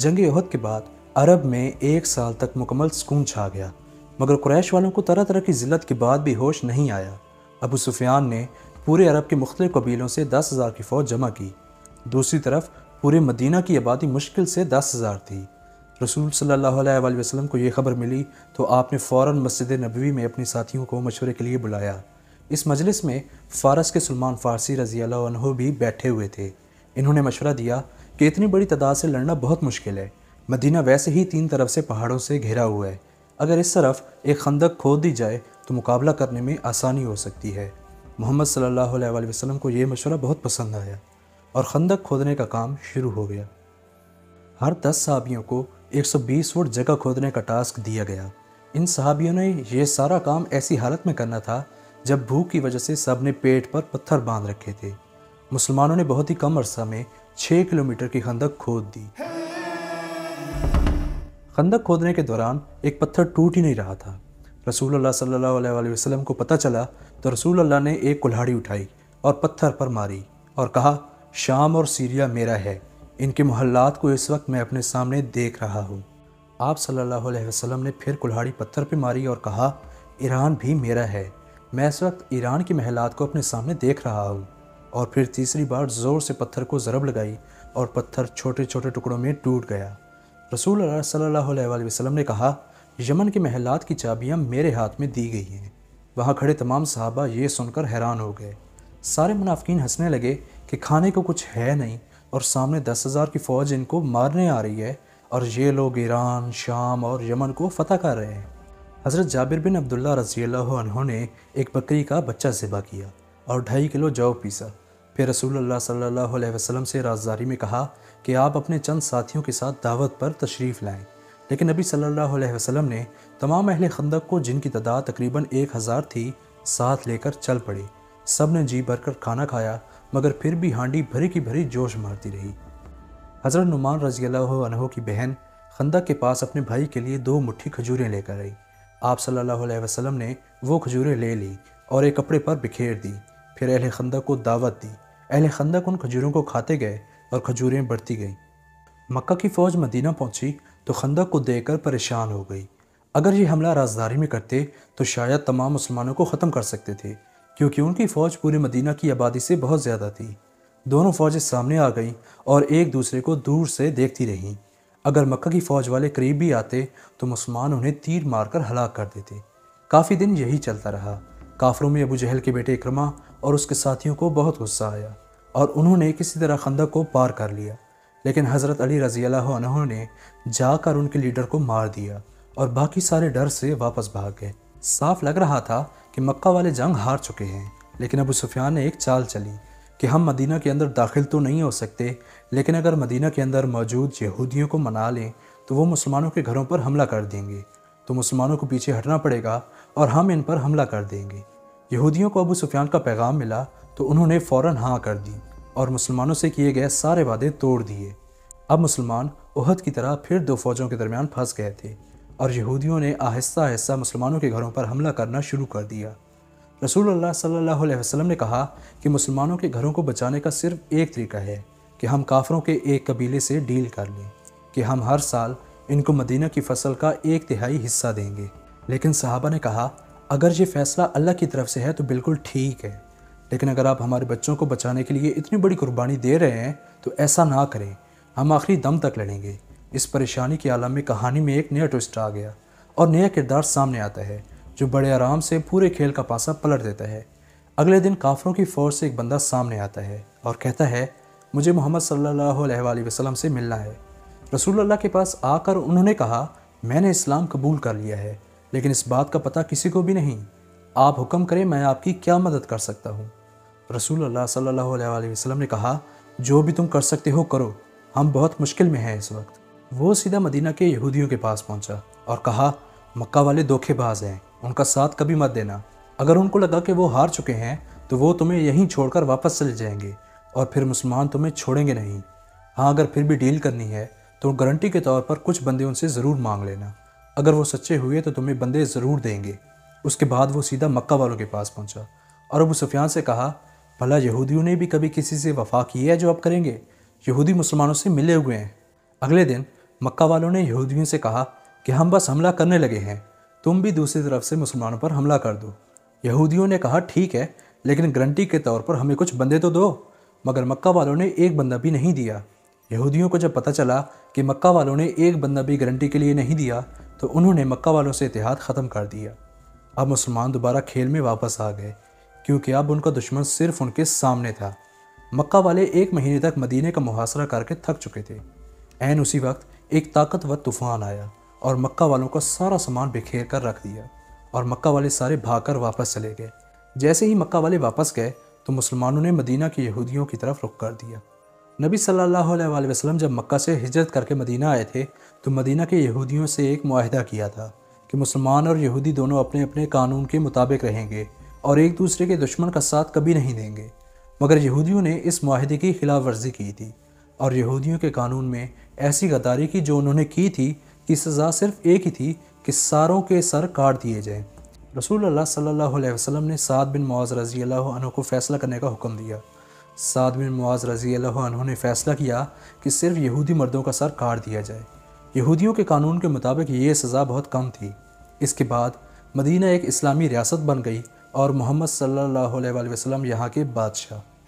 जंग-ए-अहद के बाद अरब में एक साल तक मुकम्मल सुकून छा गया, मगर कुरैश वालों को तरह तरह की ज़िल्लत के बाद भी होश नहीं आया। अबू सुफियान ने पूरे अरब के मुख्तलिफ कबीलों से 10,000 की फ़ौज जमा की। दूसरी तरफ पूरे मदीना की आबादी मुश्किल से 10,000 थी। रसूल सल्लल्लाहु अलैहि वसल्लम को यह खबर मिली तो आपने फ़ौरन मस्जिद नबवी में अपने साथियों को मशवरे के लिए बुलाया। इस मजलिस में फ़ारस के सलमान फारसी रज़ी अल्लाहु अन्हु भी बैठे हुए थे। इन्होंने मशवरा दिया कि इतनी बड़ी तादाद से लड़ना बहुत मुश्किल है। मदीना वैसे ही 3 तरफ से पहाड़ों से घिरा हुआ है। अगर इस तरफ एक खंदक खोद दी जाए तो मुकाबला करने में आसानी हो सकती है। मोहम्मद सल्लल्लाहु अलैहि वसल्लम को यह मशवरा बहुत पसंद आया और खंदक खोदने का काम शुरू हो गया। हर 10 सहाबियों को 120 फुट जगह खोदने का टास्क दिया गया। इन सहाबियों ने यह सारा काम ऐसी हालत में करना था जब भूख की वजह से सब ने पेट पर पत्थर बांध रखे थे। मुसलमानों ने बहुत ही कम अरसा में 6 किलोमीटर की खंदक खोद दी। खंदक खोदने के दौरान एक पत्थर टूट ही नहीं रहा था। रसूलुल्लाह सल्लल्लाहु अलैहि वसल्लम को पता चला तो रसूलुल्लाह ने एक कुल्हाड़ी उठाई और पत्थर पर मारी और कहा, शाम और सीरिया मेरा है, इनके मोहल्लात को इस वक्त मैं अपने सामने देख रहा हूँ। आप सल्लल्लाहु अलैहि वसल्लम ने फिर कुल्हाड़ी पत्थर पर मारी और कहा, ईरान भी मेरा है, मैं इस वक्त ईरान के महलात को अपने सामने देख रहा हूँ। और फिर तीसरी बार ज़ोर से पत्थर को ज़रब लगाई और पत्थर छोटे छोटे टुकड़ों में टूट गया। रसूल अल्लाह सल्लल्लाहु अलैहि वसल्लम ने कहा, यमन के महलात की चाबियाँ मेरे हाथ में दी गई हैं। वहाँ खड़े तमाम सहाबा ये सुनकर हैरान हो गए। सारे मुनाफिकीन हंसने लगे कि खाने को कुछ है नहीं और सामने 10,000 की फ़ौज इनको मारने आ रही है और ये लोग ईरान, शाम और यमन को फ़तह कर रहे हैं। हज़रत जाबिर बिन अब्दुल्ला रज़ियल्लाहु अन्हु ने एक बकरी का बच्चा ज़िबा किया और 2.5 किलो जौ पीसा। फिर रसूलुल्लाह सल्लल्लाहु अलैहि वसल्लम से राज़दारी में कहा कि आप अपने चंद साथियों के साथ दावत पर तशरीफ़ लाएं। लेकिन नबी सल्लल्लाहु अलैहि वसल्लम ने तमाम अहले खंदक को, जिनकी तादाद तकरीबन 1,000 थी, साथ लेकर चल पड़े। सब ने जी भरकर खाना खाया, मगर फिर भी हांडी भरी की भरी जोश मारती रही। हज़रत नुमान रज़ियल्लाहु अन्हु की बहन खंदक के पास अपने भाई के लिए 2 मुट्ठी खजूरें लेकर आई। आप सल्लल्लाहु अलैहि वसल्लम ने वो खजूरें ले ली और एक कपड़े पर बिखेर दी। फिर अहले खंदक को दावत दी। अहले खंदक उन खजूरों को खाते गए और खजूरें बढ़ती गईं। मक्का की फ़ौज मदीना पहुंची तो खंदक को देखकर परेशान हो गई। अगर ये हमला राजधानी में करते तो शायद तमाम मुसलमानों को ख़त्म कर सकते थे, क्योंकि उनकी फ़ौज पूरे मदीना की आबादी से बहुत ज़्यादा थी। दोनों फ़ौजें सामने आ गईं और एक दूसरे को दूर से देखती रहीं। अगर मक्का की फ़ौज वाले करीब भी आते तो मुसलमान उन्हें तीर मारकर हलाक कर देते। काफ़ी दिन यही चलता रहा। काफरों में अबू जहल के बेटे इक्रमा और उसके साथियों को बहुत गुस्सा आया और उन्होंने किसी तरह खंदक को पार कर लिया। लेकिन हज़रत अली रज़ियल्लाहु अन्हु ने जाकर उनके लीडर को मार दिया और बाकी सारे डर से वापस भाग गए। साफ लग रहा था कि मक्का वाले जंग हार चुके हैं। लेकिन अबू सुफियान ने एक चाल चली कि हम मदीना के अंदर दाखिल तो नहीं हो सकते, लेकिन अगर मदीना के अंदर मौजूद यहूदियों को मना लें तो वो मुसलमानों के घरों पर हमला कर देंगे, तो मुसलमानों को पीछे हटना पड़ेगा और हम इन पर हमला कर देंगे। यहूदियों को अबू सुफियान का पैगाम मिला तो उन्होंने फ़ौरन हाँ कर दी और मुसलमानों से किए गए सारे वादे तोड़ दिए। अब मुसलमान उहद की तरह फिर 2 फ़ौजों के दरमियान फंस गए थे और यहूदियों ने आहिस्ता आहिस्ता मुसलमानों के घरों पर हमला करना शुरू कर दिया। रसूलुल्लाह सल्लल्लाहु अलैहि वसल्लम ने कहा कि मुसलमानों के घरों को बचाने का सिर्फ एक तरीका है कि हम काफरों के एक कबीले से डील कर लें कि हम हर साल इनको मदीना की फसल का 1/3 हिस्सा देंगे। लेकिन सहाबा ने कहा, अगर ये फ़ैसला अल्लाह की तरफ से है तो बिल्कुल ठीक है, लेकिन अगर आप हमारे बच्चों को बचाने के लिए इतनी बड़ी कुर्बानी दे रहे हैं तो ऐसा ना करें, हम आखिरी दम तक लड़ेंगे। इस परेशानी के आलम में कहानी में एक नया ट्विस्ट आ गया और नया किरदार सामने आता है जो बड़े आराम से पूरे खेल का पासा पलट देता है। अगले दिन काफरों की फ़ौज से एक बंदा सामने आता है और कहता है, मुझे मोहम्मद सल्लल्लाहु अलैहि वसल्लम से मिलना है। रसूलुल्लाह के पास आकर उन्होंने कहा, मैंने इस्लाम कबूल कर लिया है, लेकिन इस बात का पता किसी को भी नहीं। आप हुक्म करें, मैं आपकी क्या मदद कर सकता हूँ। रसूलुल्लाह सल्लल्लाहु अलैहि वसल्लम ने कहा, जो भी तुम कर सकते हो करो, हम बहुत मुश्किल में हैं इस वक्त। वो सीधा मदीना के यहूदियों के पास पहुँचा और कहा, मक्का वाले धोखेबाज हैं, उनका साथ कभी मत देना। अगर उनको लगा कि वो हार चुके हैं तो वो तुम्हें यहीं छोड़कर वापस चले जाएंगे और फिर मुसलमान तुम्हें छोड़ेंगे नहीं। हाँ, अगर फिर भी डील करनी है तो गारंटी के तौर पर कुछ बंदे उनसे ज़रूर मांग लेना, अगर वो सच्चे हुए तो तुम्हें बंदे ज़रूर देंगे। उसके बाद वो सीधा मक्का वालों के पास पहुंचा और अबू सुफियान से कहा, भला यहूदियों ने भी कभी किसी से वफा की है जो आप करेंगे? यहूदी मुसलमानों से मिले हुए हैं। अगले दिन मक्का वालों ने यहूदियों से कहा कि हम बस हमला करने लगे हैं, तुम भी दूसरी तरफ से मुसलमानों पर हमला कर दो। यहूदियों ने कहा ठीक है, लेकिन गारंटी के तौर पर हमें कुछ बंदे तो दो। मगर मक्का वालों ने एक बंदा भी नहीं दिया। यहूदियों को जब पता चला कि मक्का वालों ने एक बंदा भी गारंटी के लिए नहीं दिया तो उन्होंने मक्का वालों से इत्तेहाद ख़त्म कर दिया। अब मुसलमान दोबारा खेल में वापस आ गए, क्योंकि अब उनका दुश्मन सिर्फ उनके सामने था। मक्का वाले एक महीने तक मदीने का मुहासरा करके थक चुके थे। ऐन उसी वक्त एक ताकतवर तूफ़ान आया और मक्का वालों का सारा सामान बिखेर कर रख दिया और मक्का वाले सारे भागकर वापस चले गए। जैसे ही मक्का वाले वापस गए तो मुसलमानों ने मदीना के यहूदियों की तरफ रुख कर दिया। नबी सल्लल्लाहु अलैहि वसल्लम जब मक्का से हिजरत करके मदीना आए थे तो मदीना के यहूदियों से एक मुआहदा किया था कि मुसलमान और यहूदी दोनों अपने अपने कानून के मुताबिक रहेंगे और एक दूसरे के दुश्मन का साथ कभी नहीं देंगे। मगर यहूदियों ने इस मुआहदे की खिलाफ वर्जी की थी और यहूदियों के कानून में ऐसी गद्दारी की जो उन्होंने की थी कि सज़ा सिर्फ एक ही थी कि सारों के सर काट दिए जाएं। रसूलुल्लाह सल्लल्लाहु अलैहि वसल्लम ने सअद बिन मुआज़ रज़ियल्लाहु अन्हु को फ़ैसला करने का हुक्म दिया। सअद बिन मुआज़ रज़ियल्लाहु अन्हु ने फ़ैसला किया कि सिर्फ यहूदी मर्दों का सर काट दिया जाए। यहूदियों के कानून के मुताबिक ये सज़ा बहुत कम थी। इसके बाद मदीना एक इस्लामी रियासत बन गई और मोहम्मद सल्लल्लाहु अलैहि वसल्लम यहाँ के बादशाह